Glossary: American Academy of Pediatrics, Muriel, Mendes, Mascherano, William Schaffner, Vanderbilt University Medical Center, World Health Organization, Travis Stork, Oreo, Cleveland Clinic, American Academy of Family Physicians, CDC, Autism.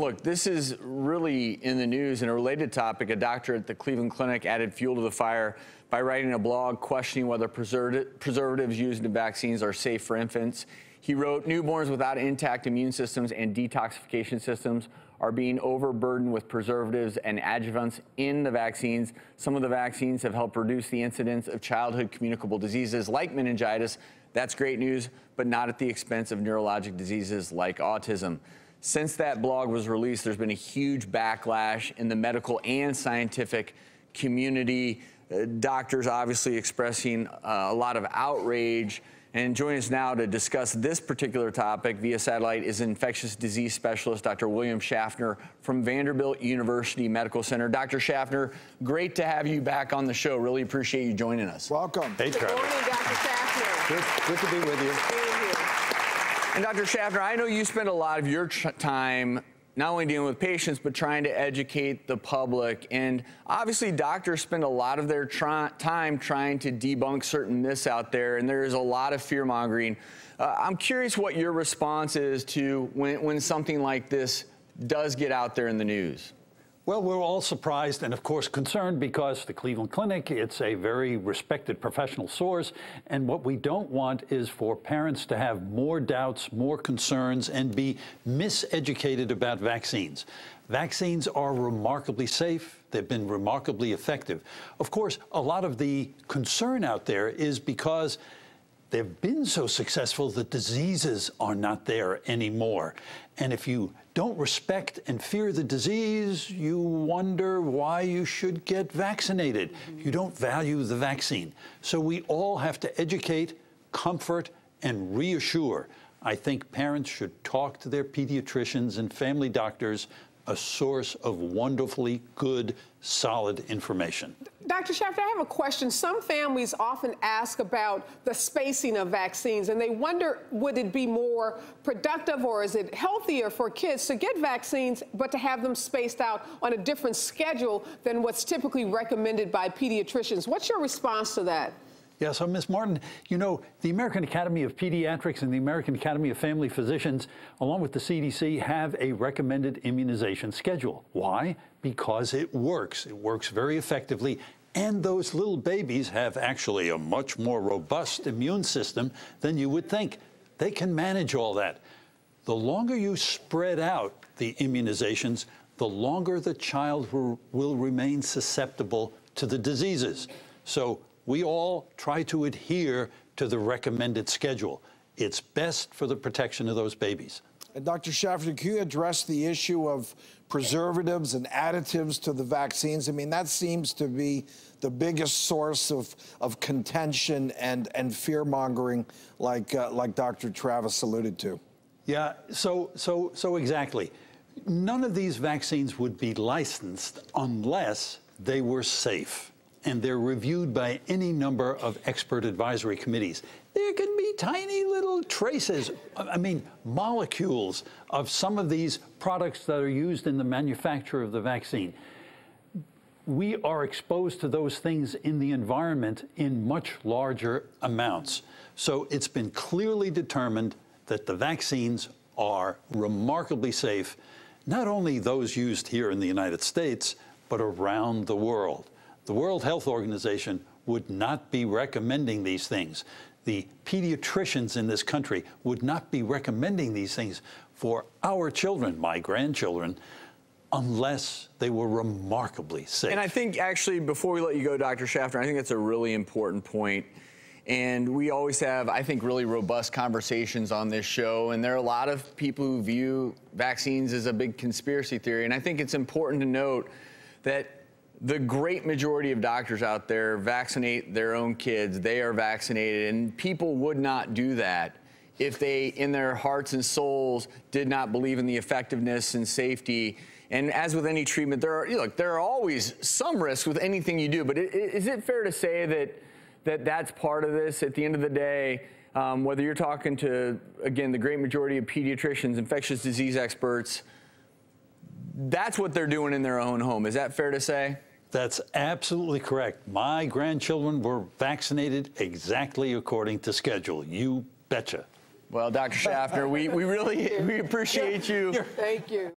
Look, this is really in the news. In a related topic, a doctor at the Cleveland Clinic added fuel to the fire by writing a blog questioning whether preservatives used in vaccines are safe for infants. He wrote, "Newborns without intact immune systems and detoxification systems are being overburdened with preservatives and adjuvants in the vaccines. Some of the vaccines have helped reduce the incidence of childhood communicable diseases like meningitis. That's great news, but not at the expense of neurologic diseases like autism." Since that blog was released, there's been a huge backlash in the medical and scientific community. Doctors obviously expressing a lot of outrage. And joining us now to discuss this particular topic via satellite is infectious disease specialist Dr. William Schaffner from Vanderbilt University Medical Center. Dr. Schaffner, great to have you back on the show. Really appreciate you joining us. Welcome. Thanks, Dr. Schaffner. Good to be with you. And Dr. Schaffner, I know you spend a lot of your time not only dealing with patients, but trying to educate the public. And obviously, doctors spend a lot of their time trying to debunk certain myths out there, and there is a lot of fear-mongering. I'm curious what your response is to when something like this does get out there in the news. Well, we're all surprised and, of course, concerned because the Cleveland Clinic, it's a very respected professional source. And what we don't want is for parents to have more doubts, more concerns, and be miseducated about vaccines. Vaccines are remarkably safe. They've been remarkably effective. Of course, a lot of the concern out there is because they've been so successful that diseases are not there anymore. And if you don't respect and fear the disease, you wonder why you should get vaccinated. You don't value the vaccine. So we all have to educate, comfort, and reassure. I think parents should talk to their pediatricians and family doctors, a source of wonderfully good, solid information. Dr. Schaffner, I have a question. Some families often ask about the spacing of vaccines, and they wonder, would it be more productive or is it healthier for kids to get vaccines, but to have them spaced out on a different schedule than what's typically recommended by pediatricians? What's your response to that? Yeah, so Ms. Martin, you know, the American Academy of Pediatrics and the American Academy of Family Physicians, along with the CDC, have a recommended immunization schedule. Why? Because it works. It works very effectively. And those little babies have actually a much more robust immune system than you would think. They can manage all that. The longer you spread out the immunizations, the longer the child will remain susceptible to the diseases. So we all try to adhere to the recommended schedule. It's best for the protection of those babies. And Dr. Schaffner, can you address the issue of preservatives and additives to the vaccines? I mean, that seems to be the biggest source of contention and fear-mongering, like Dr. Travis alluded to. Yeah, so exactly. None of these vaccines would be licensed unless they were safe, and they're reviewed by any number of expert advisory committees. There can be tiny little traces, I mean, molecules of some of these products that are used in the manufacture of the vaccine. We are exposed to those things in the environment in much larger amounts. So it's been clearly determined that the vaccines are remarkably safe, not only those used here in the United States, but around the world. The World Health Organization would not be recommending these things. The pediatricians in this country would not be recommending these things for our children, my grandchildren, unless they were remarkably safe. And I think, actually, before we let you go, Dr. Schaffner, I think that's a really important point. And we always have, I think, really robust conversations on this show. And there are a lot of people who view vaccines as a big conspiracy theory. And I think it's important to note that the great majority of doctors out there vaccinate their own kids. They are vaccinated, and people would not do that if they, in their hearts and souls, did not believe in the effectiveness and safety. And as with any treatment, there are always some risks with anything you do, but is it fair to say that that's part of this? At the end of the day, whether you're talking to, again, the great majority of pediatricians, infectious disease experts, that's what they're doing in their own home. Is that fair to say? That's absolutely correct. My grandchildren were vaccinated exactly according to schedule. You betcha. Well, Dr. Schaffner, we really appreciate you. Thank you.